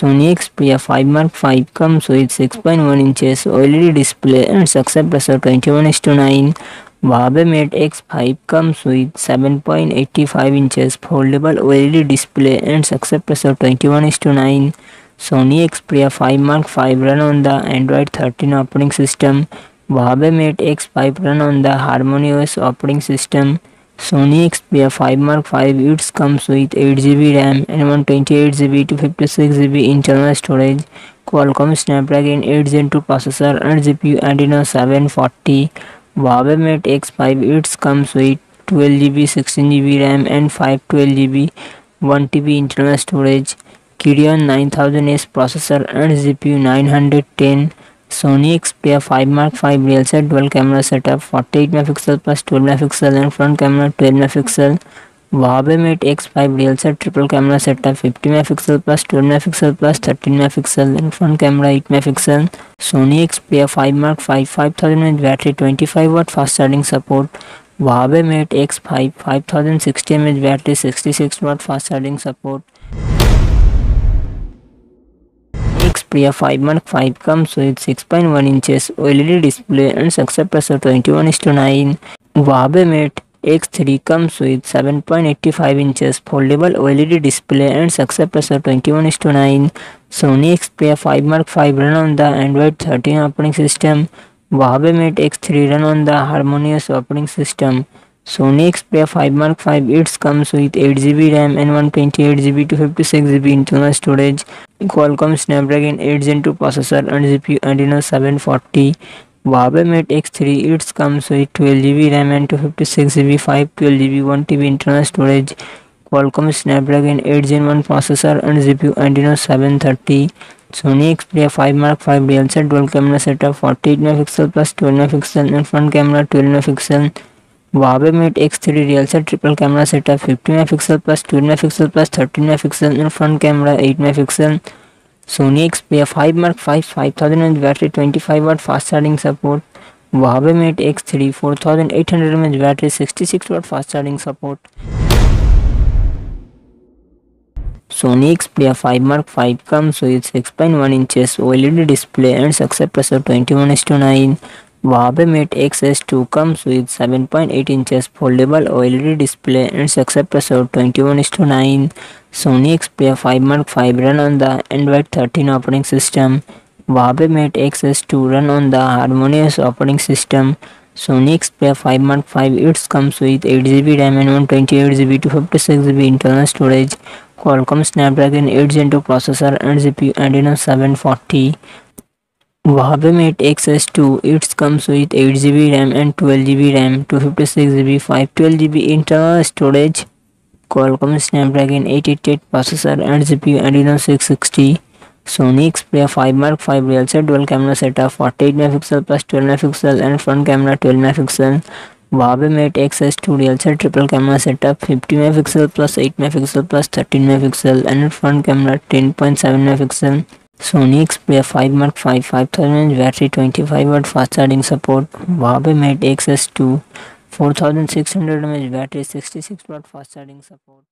Sony Xperia 5 Mark 5 comes with 6.1 inches OLED display and success pressure 21:9. Huawei Mate X5 comes with 7.85 inches foldable OLED display and success pressure 21:9. Sony Xperia 5 Mark 5 run on the Android 13 operating system. Huawei Mate X5 run on the HarmonyOS operating system. Sony Xperia 5 Mark 5 it comes with 8GB RAM and 128GB to 56GB internal storage. Qualcomm Snapdragon 8 Gen 2 processor and GPU Adreno 740. Huawei Mate X5 it comes with 12GB, 16GB RAM and 512GB 1TB internal storage. Kirin 9000S processor and GPU 910. Sony Xperia 5 Mark 5 real set dual camera setup 48MP plus 12MP and front camera 12MP. Huawei Mate X5 real set triple camera setup 50MP plus 12MP plus 13MP and front camera 8MP. Sony Xperia 5 Mark 5 5000mAh battery 25W fast charging support. Huawei Mate X5 5060mAh battery 66W fast charging support. Xperia 5 Mark 5 comes with 6.1 inches OLED display and success pressure 21:9. Huawei Mate X3 comes with 7.85 inches foldable OLED display and success pressure 21:9. Sony Xperia 5 Mark 5 run on the Android 13 operating system. Huawei Mate X3 run on the HarmonyOS operating system. Sony Xperia 5 Mark 5 it comes with 8GB RAM and 128GB to 56GB internal storage. Qualcomm Snapdragon 8 Gen 2 processor and GPU Adreno 740. Huawei Mate X3 it comes with 12GB RAM and 256GB 512GB 1TB internal storage. Qualcomm Snapdragon 8 Gen 1 processor and GPU Adreno 730. Sony Xperia 5 Mark 5 real set dual camera setup 48MP plus 12MP and front camera 12MP. Huawei Mate X3 real set triple camera setup 50MP plus 12MP plus 13MP and front camera 8MP. Sony Xperia 5 Mark 5 5000mAh battery 25W fast charging support. Huawei Mate X3 4800mAh battery 66W fast charging support. Sony Xperia 5 Mark 5 comes with 6.1 inches OLED display and success pressure 21:9. Huawei Mate XS2 comes with 7.8 inches foldable OLED display and success pressure 21:9. Sony Xperia 5 Mark 5 run on the Android 13 operating system. Huawei Mate XS2 run on the HarmonyOS operating system. Sony Xperia 5 Mark 5 it comes with 8GB RAM and 128GB to 56GB internal storage. Qualcomm Snapdragon 8 Gen 2 processor and GPU Adreno 740. Huawei Mate XS2 it comes with 8GB RAM and 12GB RAM, 256GB, 512GB internal storage. Qualcomm Snapdragon 888 processor and GPU Adreno 660. Sony Xperia 5 Mark 5 real set dual camera setup 48MP plus 12MP and front camera 12MP. Huawei Mate XS2 real set triple camera setup 50MP plus 8MP plus 13MP and front camera 10.7MP. Sony Xperia 5 Mark 5 5000mAh battery 25W fast charging support. Huawei Mate XS2 4600mAh battery 66W fast charging support.